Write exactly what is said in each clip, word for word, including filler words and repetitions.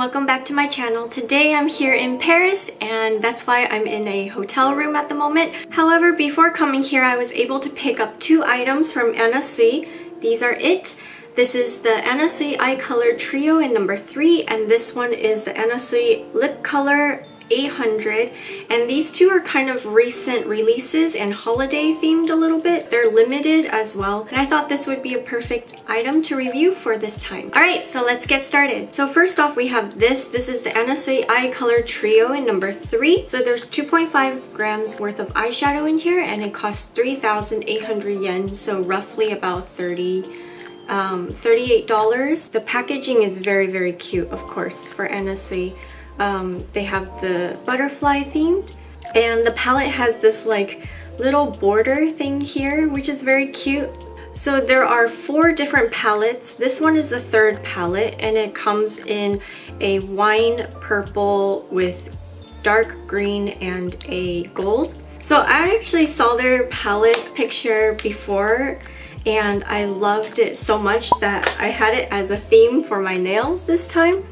welcome back to my channel. Today I'm here in Paris and that's why I'm in a hotel room at the moment. However, before coming here I was able to pick up two items from Anna Sui. These are it. This is the Anna Sui Eye Color Trio in number three, and this one is the Anna Sui Lip Color eight hundred, and these two are kind of recent releases and holiday themed a little bit. They're limited as well, and I thought this would be a perfect item to review for this time. Alright, so let's get started. So first off we have this. This is the Anna Sui Eye Color Trio in number three. So there's two point five grams worth of eyeshadow in here and it costs three thousand eight hundred yen, so roughly about thirty-eight dollars. The packaging is very very cute, of course, for Anna Sui. Um, they have the butterfly themed, and the palette has this like little border thing here, which is very cute. So there are four different palettes. This one is the third palette, and it comes in a wine purple with dark green and a gold. So I actually saw their palette picture before and I loved it so much that I had it as a theme for my nails this time.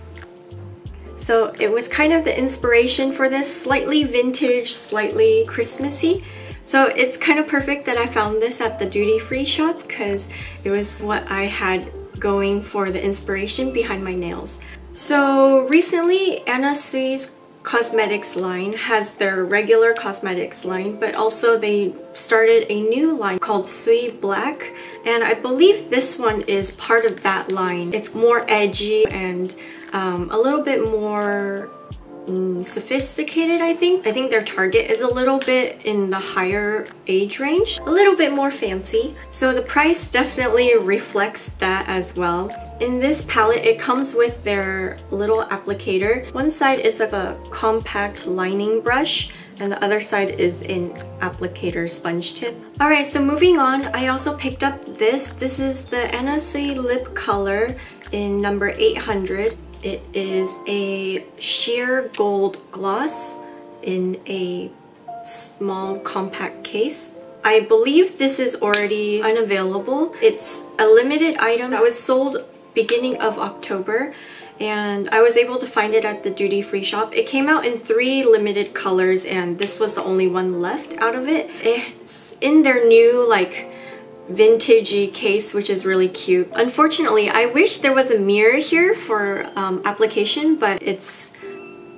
So it was kind of the inspiration for this, slightly vintage, slightly Christmassy. So it's kind of perfect that I found this at the duty-free shop because it was what I had going for the inspiration behind my nails. So recently Anna Sui's cosmetics line has their regular cosmetics line, but also they started a new line called Sui Black, and I believe this one is part of that line. It's more edgy and Um, a little bit more mm, sophisticated, I think. I think their target is a little bit in the higher age range, a little bit more fancy. So the price definitely reflects that as well. In this palette, it comes with their little applicator. One side is like a compact lining brush, and the other side is an applicator sponge tip. Alright, so moving on, I also picked up this. This is the Anna Sui Lip Color in number eight hundred. It is a sheer gold gloss in a small compact case. I believe this is already unavailable. It's a limited item that was sold beginning of October, and I was able to find it at the duty-free shop. It came out in three limited colors and this was the only one left out of it. It's in their new like vintagey case, which is really cute. Unfortunately, I wish there was a mirror here for um, application, but it's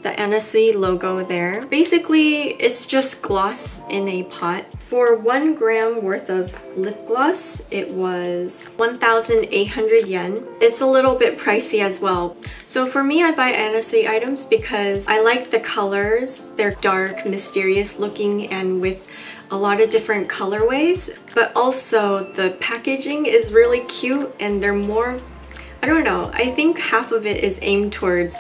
the Anna Sui logo there. Basically, it's just gloss in a pot. For one gram worth of lip gloss, it was one thousand eight hundred yen. It's a little bit pricey as well. So for me, I buy Anna Sui items because I like the colors. They're dark, mysterious looking, and with a lot of different colorways, but also the packaging is really cute and they're more, I don't know, I think half of it is aimed towards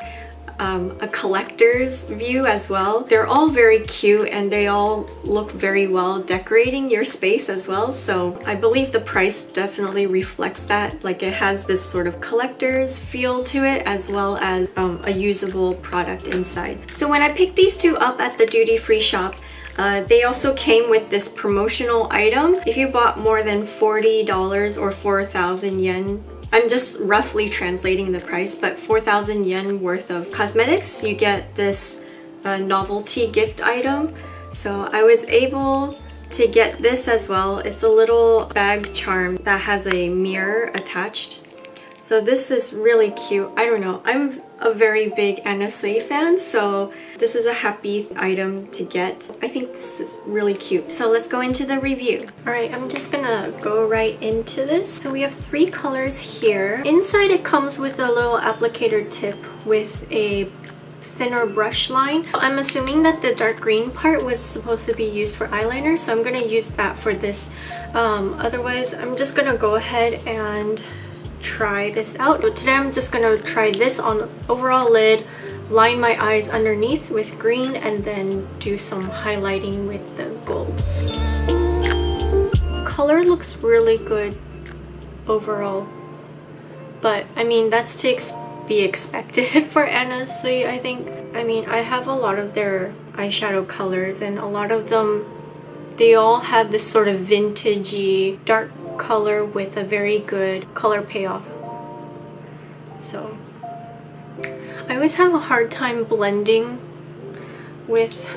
um, a collector's view as well. They're all very cute and they all look very well decorating your space as well, so I believe the price definitely reflects that. Like it has this sort of collector's feel to it as well as um, a usable product inside. So when I picked these two up at the duty-free shop, Uh, they also came with this promotional item. If you bought more than forty dollars or four thousand yen, I'm just roughly translating the price, but four thousand yen worth of cosmetics, you get this uh, novelty gift item. So I was able to get this as well. It's a little bag charm that has a mirror attached. So this is really cute. I don't know, I'm a very big Anna Sui fan, so this is a happy item to get. I think this is really cute. So let's go into the review. Alright, I'm just gonna go right into this. So we have three colors here. Inside it comes with a little applicator tip with a thinner brush line. I'm assuming that the dark green part was supposed to be used for eyeliner, so I'm gonna use that for this. Um, otherwise, I'm just gonna go ahead and try this out. So today I'm just gonna try this on overall lid, line my eyes underneath with green, and then do some highlighting with the gold. Color looks really good overall, but I mean that's to ex be expected for Anna Sui, I think. I mean, I have a lot of their eyeshadow colors, and a lot of them, they all have this sort of vintagey dark color with a very good color payoff. So I always have a hard time blending with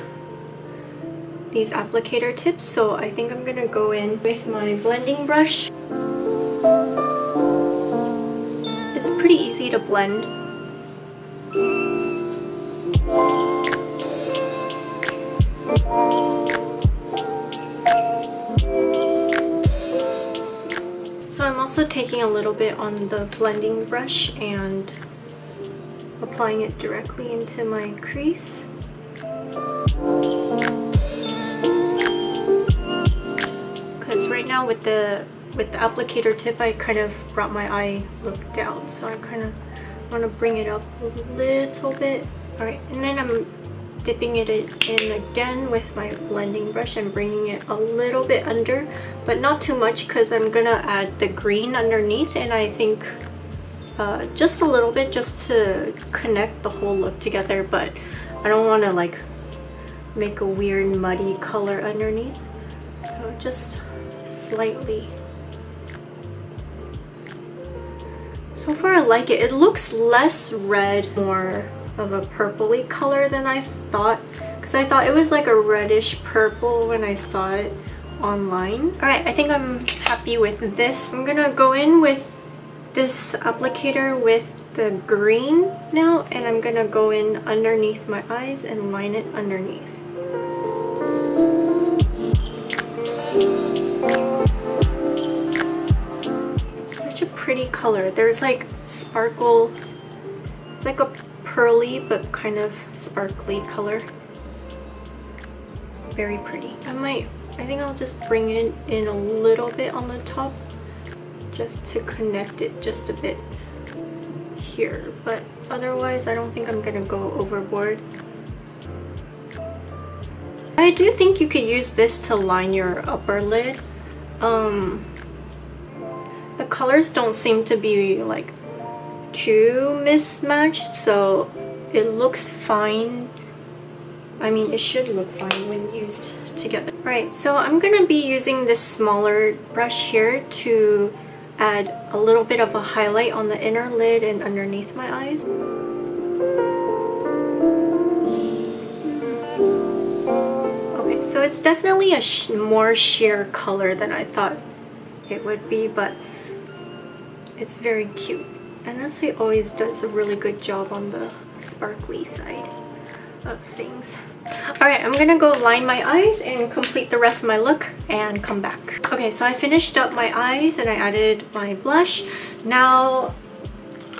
these applicator tips, so I think I'm gonna go in with my blending brush. It's pretty easy to blend. So I'm also taking a little bit on the blending brush and applying it directly into my crease. Right now with the with the applicator tip, I kind of brought my eye look down, so I kind of want to bring it up a little bit. All right, and then I'm dipping it in again with my blending brush and bringing it a little bit under, but not too much because I'm gonna add the green underneath, and I think uh, just a little bit just to connect the whole look together, but I don't want to like make a weird muddy color underneath, so just slightly. So far I like it. It looks less red, more of a purpley color than I thought, because I thought it was like a reddish purple when I saw it online. Alright, I think I'm happy with this. I'm gonna go in with this applicator with the green now, and I'm gonna go in underneath my eyes and line it underneath. Pretty color. There's like sparkle. It's like a pearly but kind of sparkly color. Very pretty. I might, I think I'll just bring it in a little bit on the top just to connect it just a bit here, but otherwise I don't think I'm gonna go overboard. I do think you could use this to line your upper lid. Um, The colors don't seem to be like too mismatched, so it looks fine. I mean, it should look fine when used together. Right, so I'm gonna be using this smaller brush here to add a little bit of a highlight on the inner lid and underneath my eyes. Okay, so it's definitely a sh- more sheer color than I thought it would be, but it's very cute. Anna Sui always does a really good job on the sparkly side of things. Alright, I'm gonna go line my eyes and complete the rest of my look and come back. Okay, so I finished up my eyes and I added my blush. Now,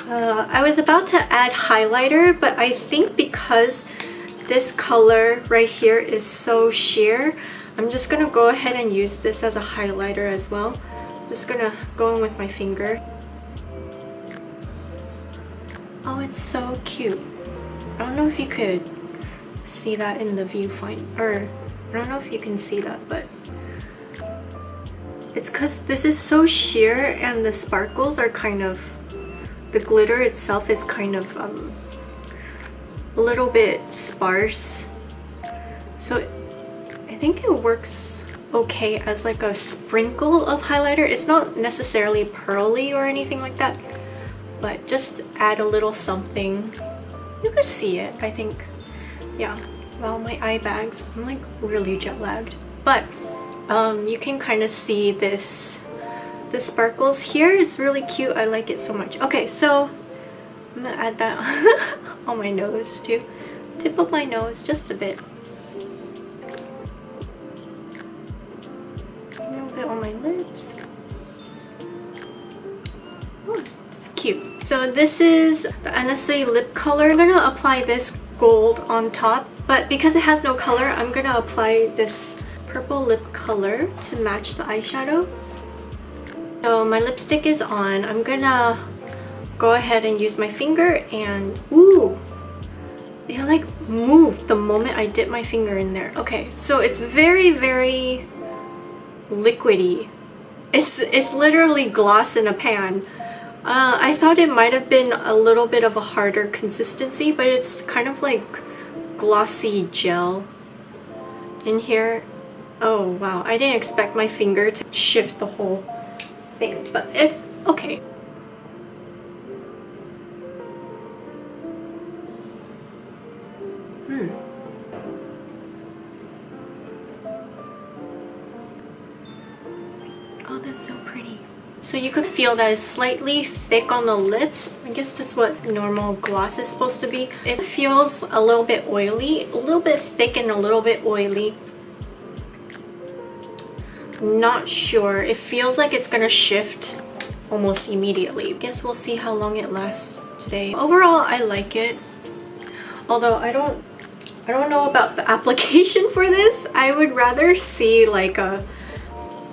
uh, I was about to add highlighter, but I think because this color right here is so sheer, I'm just gonna go ahead and use this as a highlighter as well. Just gonna go in with my finger. Oh, it's so cute. I don't know if you could see that in the viewfinder, or I don't know if you can see that, but it's because this is so sheer and the sparkles are kind of, the glitter itself is kind of um, a little bit sparse. So I think it works okay as like a sprinkle of highlighter. It's not necessarily pearly or anything like that, but just add a little something. You could see it, I think. Yeah, well, my eye bags, I'm like really jet lagged, but um, you can kind of see this, the sparkles here. It's really cute, I like it so much. Okay, so I'm gonna add that on my nose too. Tip of my nose, just a bit. A little bit on my lips. Cute. So this is the Anna Sui lip color. I'm gonna apply this gold on top, but because it has no color, I'm gonna apply this purple lip color to match the eyeshadow. So my lipstick is on. I'm gonna go ahead and use my finger and ooh, it like moved the moment I dip my finger in there. Okay, so it's very, very liquidy. It's it's literally gloss in a pan. Uh, I thought it might have been a little bit of a harder consistency, but it's kind of like glossy gel in here. Oh wow, I didn't expect my finger to shift the whole thing, but it's okay. like, oh, that's so pretty. So you could feel that it's slightly thick on the lips. I guess that's what normal gloss is supposed to be. It feels a little bit oily, a little bit thick and a little bit oily. Not sure. It feels like it's gonna shift almost immediately. I guess we'll see how long it lasts today. Overall, I like it. Although I don't, I don't know about the application for this. I would rather see like a,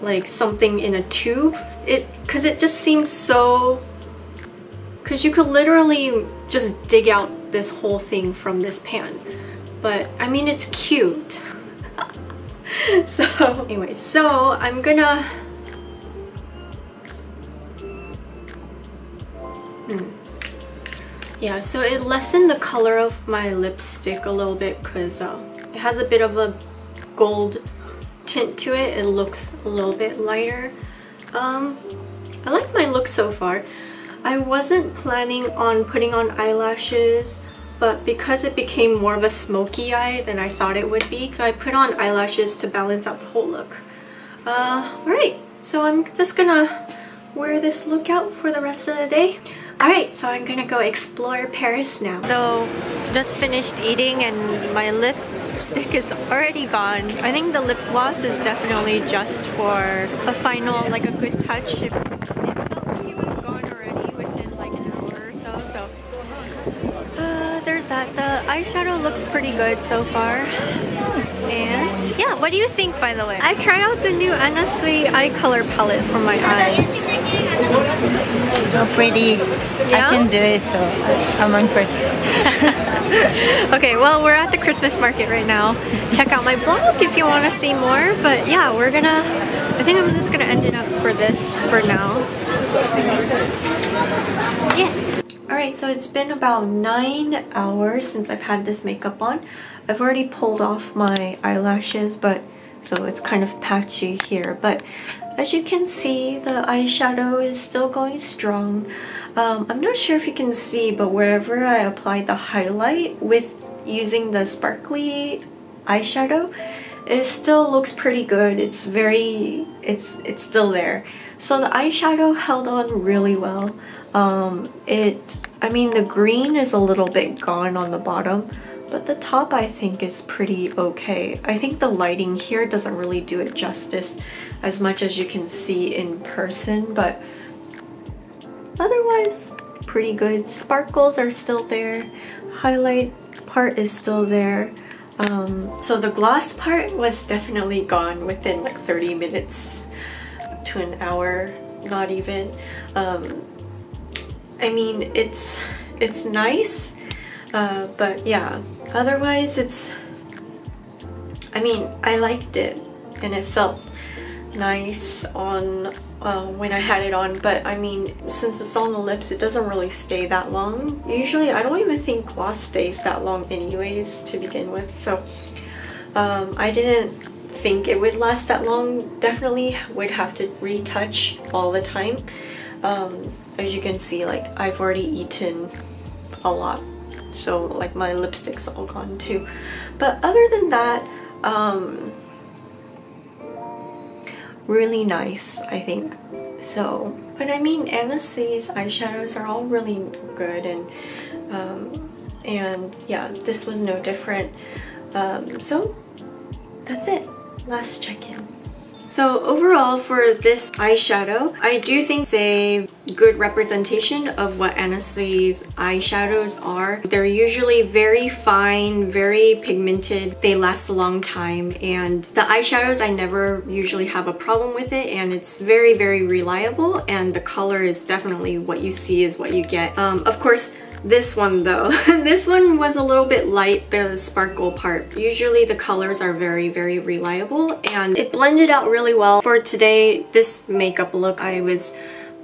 like something in a tube. It, cause it just seems so, cause you could literally just dig out this whole thing from this pan. But I mean, it's cute. So anyway, so I'm gonna, hmm. yeah, so it lessened the color of my lipstick a little bit because uh, it has a bit of a gold tint to it. It looks a little bit lighter. Um, I like my look so far. I wasn't planning on putting on eyelashes, but because it became more of a smoky eye than I thought it would be, so I put on eyelashes to balance out the whole look. Uh, alright, so I'm just gonna wear this look out for the rest of the day. Alright, so I'm gonna go explore Paris now. So, just finished eating and my lipstick is already gone. I think the lip gloss is definitely just for a final, like a good touch. It, it felt like it was gone already within like an hour or so, so... Uh, there's that. The eyeshadow looks pretty good so far. And yeah, what do you think, by the way? I tried out the new Anna Sui eye color palette for my eyes. So pretty. Yeah? I can do it, so I'm impressed. Okay, well, we're at the Christmas market right now. Check out my vlog if you want to see more, but yeah, we're gonna, I think I'm just gonna end it up for this for now. Yeah. Alright, so it's been about nine hours since I've had this makeup on. I've already pulled off my eyelashes, but so it's kind of patchy here, but as you can see, the eyeshadow is still going strong. Um, I'm not sure if you can see, but wherever I applied the highlight with using the sparkly eyeshadow, it still looks pretty good. It's very, it's, it's still there. So the eyeshadow held on really well. Um, it, I mean, the green is a little bit gone on the bottom, but the top I think is pretty okay. I think the lighting here doesn't really do it justice as much as you can see in person, but otherwise pretty good. Sparkles are still there, highlight part is still there. Um, so the gloss part was definitely gone within like thirty minutes to an hour, not even. Um, I mean, it's, it's nice, uh, but yeah. Otherwise, it's, I mean, I liked it and it felt nice on uh, when I had it on, but I mean, since it's on the lips, it doesn't really stay that long. Usually, I don't even think gloss stays that long anyways to begin with, so um, I didn't think it would last that long. Definitely would have to retouch all the time. Um, as you can see, like, I've already eaten a lot. So like my lipstick's all gone too, but other than that, um, really nice, I think. So, but I mean, Anna Sui's eyeshadows are all really good, and um, and yeah, this was no different. Um, so that's it. Last check-in. So overall for this eyeshadow, I do think it's a good representation of what Anna Sui's eyeshadows are. They're usually very fine, very pigmented, they last a long time, and the eyeshadows I never usually have a problem with it, and it's very, very reliable, and the color is definitely what you see is what you get. Um, of course, this one though, this one was a little bit light, the sparkle part. Usually the colors are very, very reliable and it blended out really well. For today, this makeup look, I was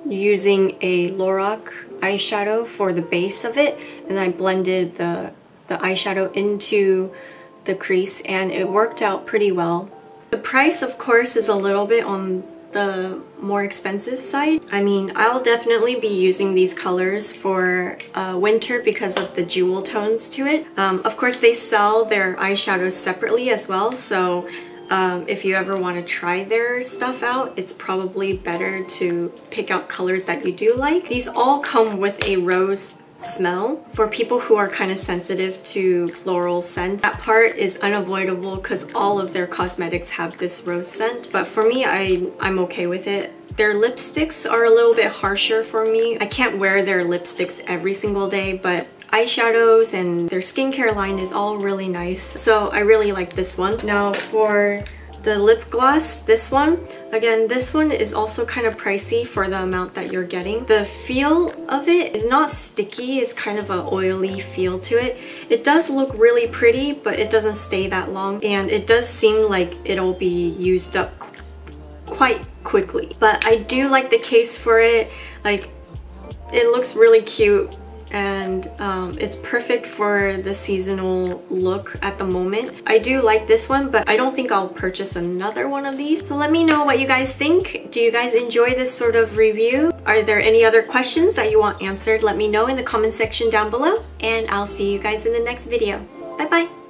using a Lorac eyeshadow for the base of it, and I blended the, the eyeshadow into the crease, and it worked out pretty well. The price, of course, is a little bit on the more expensive side. I mean, I'll definitely be using these colors for uh, winter because of the jewel tones to it. Um, of course, they sell their eyeshadows separately as well, so Um, if you ever want to try their stuff out, it's probably better to pick out colors that you do like. These all come with a rose smell. For people who are kind of sensitive to floral scents, that part is unavoidable because all of their cosmetics have this rose scent. But for me, I, I'm okay with it. Their lipsticks are a little bit harsher for me. I can't wear their lipsticks every single day, but eyeshadows and their skincare line is all really nice. So I really like this one. Now for the lip gloss, this one, again, this one is also kind of pricey for the amount that you're getting. The feel of it is not sticky, it's kind of an oily feel to it. It does look really pretty, but it doesn't stay that long, and it does seem like it'll be used up qu quite quickly. But I do like the case for it. Like, it looks really cute, and um, it's perfect for the seasonal look at the moment. I do like this one, but I don't think I'll purchase another one of these. So let me know what you guys think. Do you guys enjoy this sort of review? Are there any other questions that you want answered? Let me know in the comment section down below, and I'll see you guys in the next video. Bye bye!